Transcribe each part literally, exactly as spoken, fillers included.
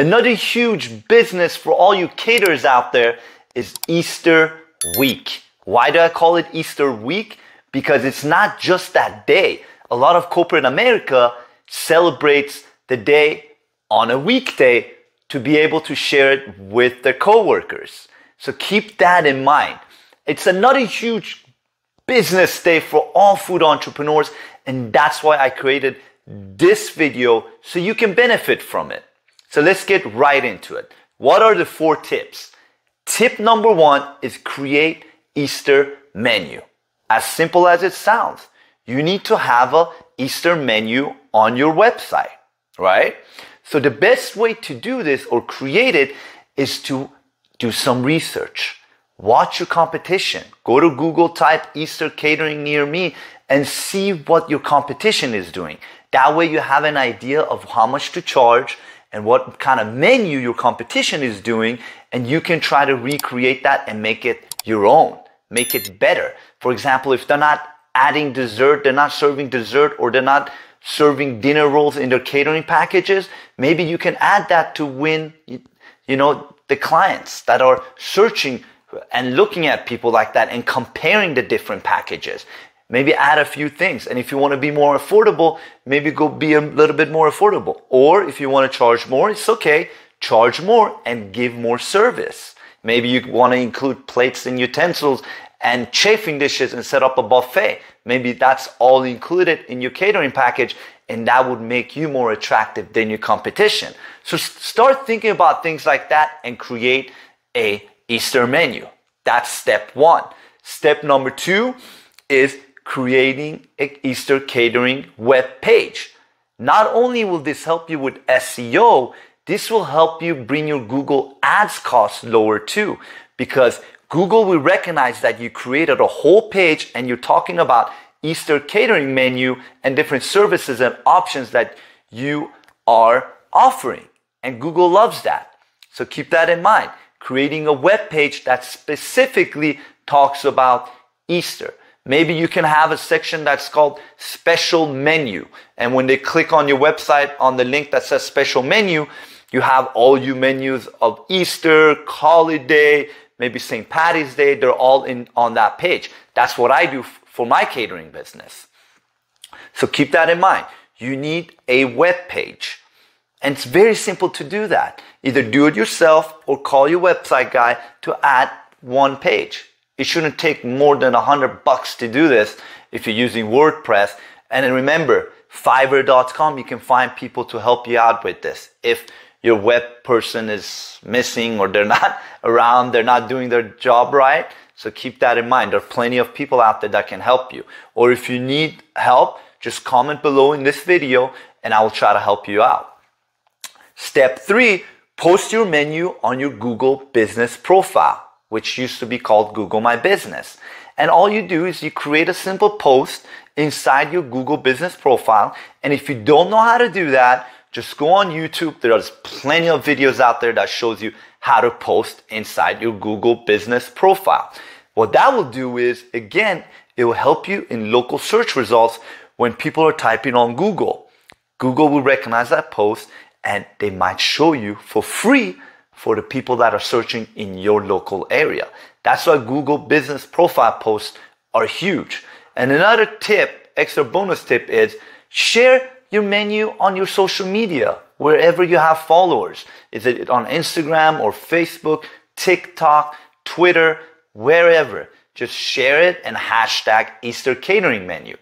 Another huge business for all you caterers out there is Easter week. Why do I call it Easter week? Because it's not just that day. A lot of corporate America celebrates the day on a weekday to be able to share it with their coworkers. So keep that in mind. It's another huge business day for all food entrepreneurs, and that's why I created this video so you can benefit from it. So let's get right into it. What are the four tips? Tip number one is create Easter menu. As simple as it sounds, you need to have an Easter menu on your website, right? So the best way to do this or create it is to do some research. Watch your competition. Go to Google, type Easter catering near me and see what your competition is doing. That way you have an idea of how much to charge and what kind of menu your competition is doing, and you can try to recreate that and make it your own. Make it better. For example, if they're not adding dessert, they're not serving dessert, or they're not serving dinner rolls in their catering packages, maybe you can add that to win, you know, the clients that are searching and looking at people like that and comparing the different packages. Maybe add a few things. And if you want to be more affordable, maybe go be a little bit more affordable. Or if you want to charge more, it's okay. Charge more and give more service. Maybe you want to include plates and utensils and chafing dishes and set up a buffet. Maybe that's all included in your catering package, and that would make you more attractive than your competition. So start thinking about things like that and create a Easter menu. That's step one. Step number two is creating an Easter catering web page. Not only will this help you with S E O, this will help you bring your Google Ads costs lower too, because Google will recognize that you created a whole page and you're talking about Easter catering menu and different services and options that you are offering. And Google loves that. So keep that in mind. Creating a web page that specifically talks about Easter. Maybe you can have a section that's called special menu. And when they click on your website on the link that says special menu, you have all your menus of Easter, holiday, maybe Saint Patty's Day. They're all in on that page. That's what I do for my catering business. So keep that in mind. You need a web page. And it's very simple to do that. Either do it yourself or call your website guy to add one page. It shouldn't take more than a hundred bucks to do this if you're using WordPress. And then remember, Fiverr dot com, you can find people to help you out with this. If your web person is missing or they're not around, they're not doing their job right. So keep that in mind. There are plenty of people out there that can help you. Or if you need help, just comment below in this video and I will try to help you out. Step three, post your menu on your Google Business Profile, which used to be called Google My Business. And all you do is you create a simple post inside your Google Business Profile. And if you don't know how to do that, just go on YouTube. There's plenty of videos out there that shows you how to post inside your Google Business Profile. What that will do is, again, it will help you in local search results when people are typing on Google. Google will recognize that post and they might show you for free for the people that are searching in your local area. That's why Google Business Profile posts are huge. And another tip, extra bonus tip, is share your menu on your social media, wherever you have followers. Is it on Instagram or Facebook, TikTok, Twitter, wherever. Just share it and hashtag Easter catering menu.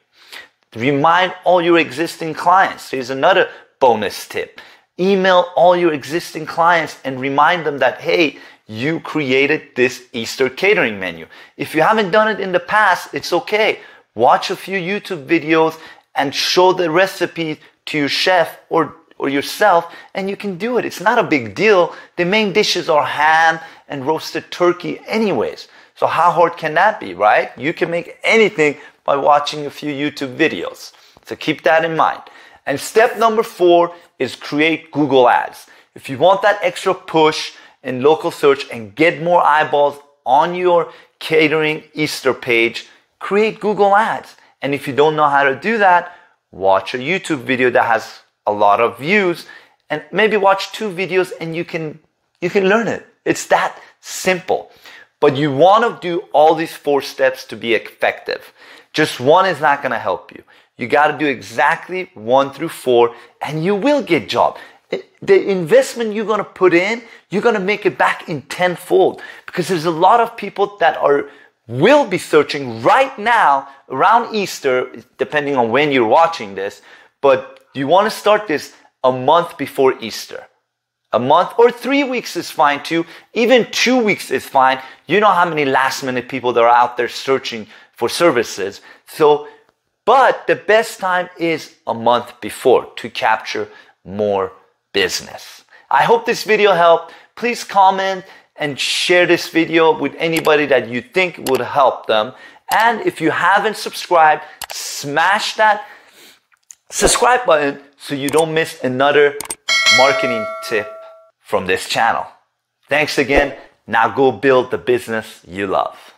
Remind all your existing clients. Here's another bonus tip. Email all your existing clients and remind them that, hey, you created this Easter catering menu. If you haven't done it in the past, it's okay. Watch a few YouTube videos and show the recipe to your chef or, or yourself, and you can do it. It's not a big deal. The main dishes are ham and roasted turkey anyways. So how hard can that be, right? You can make anything by watching a few YouTube videos. So keep that in mind. And step number four is create Google Ads. If you want that extra push in local search and get more eyeballs on your catering Easter page, create Google Ads. And if you don't know how to do that, watch a YouTube video that has a lot of views and maybe watch two videos and you can, you can learn it. It's that simple. But you want to do all these four steps to be effective. Just one is not going to help you. You got to do exactly one through four and you will get job. The investment you're going to put in, you're going to make it back in tenfold, because there's a lot of people that are will be searching right now around Easter, depending on when you're watching this, but you want to start this a month before Easter. A month or three weeks is fine too. Even two weeks is fine. You know how many last minute people that are out there searching for services. So, but the best time is a month before to capture more business. I hope this video helped. Please comment and share this video with anybody that you think would help them. And if you haven't subscribed, smash that subscribe button so you don't miss another marketing tip from this channel. Thanks again. Now go build the business you love.